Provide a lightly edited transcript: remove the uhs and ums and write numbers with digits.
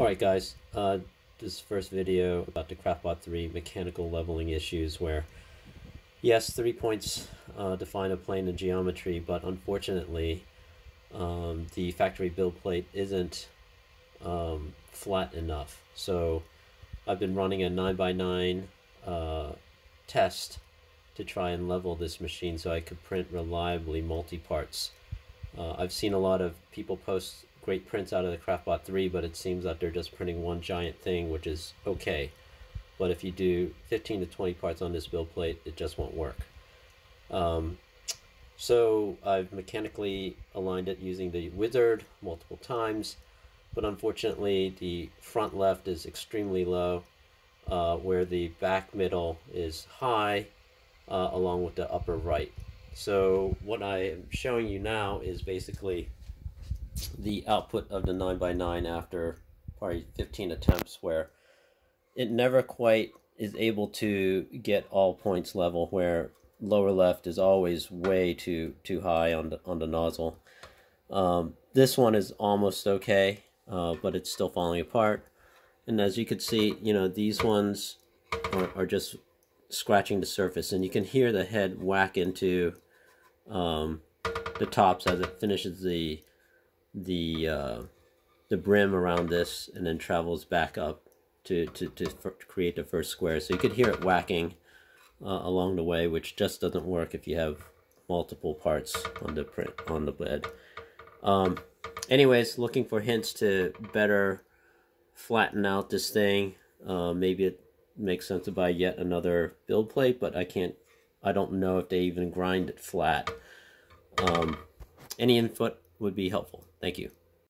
Alright guys, this first video about the CraftBot 3 mechanical leveling issues where, yes, 3 points define a plane in geometry, but unfortunately the factory build plate isn't flat enough. So I've been running a 9x9 test to try and level this machine so I could print reliably multi-parts. I've seen a lot of people post great prints out of the CraftBot 3, but it seems that they're just printing one giant thing, which is okay. But if you do 15 to 20 parts on this build plate, it just won't work. So I've mechanically aligned it using the wizard multiple times, but unfortunately the front left is extremely low, where the back middle is high, along with the upper right. So what I am showing you now is basically the output of the 9x9 after probably 15 attempts, where it never quite is able to get all points level, where lower left is always way too high on the nozzle. This one is almost okay, but it's still falling apart. And as you can see, you know, these ones are just scratching the surface, and you can hear the head whack into the tops as it finishes the brim around this, and then travels back up to create the first square. So you could hear it whacking along the way, which just doesn't work if you have multiple parts on the print on the bed. Anyways, looking for hints to better flatten out this thing. Maybe it makes sense to buy yet another build plate, but I don't know if they even grind it flat. Any input would be helpful. Thank you.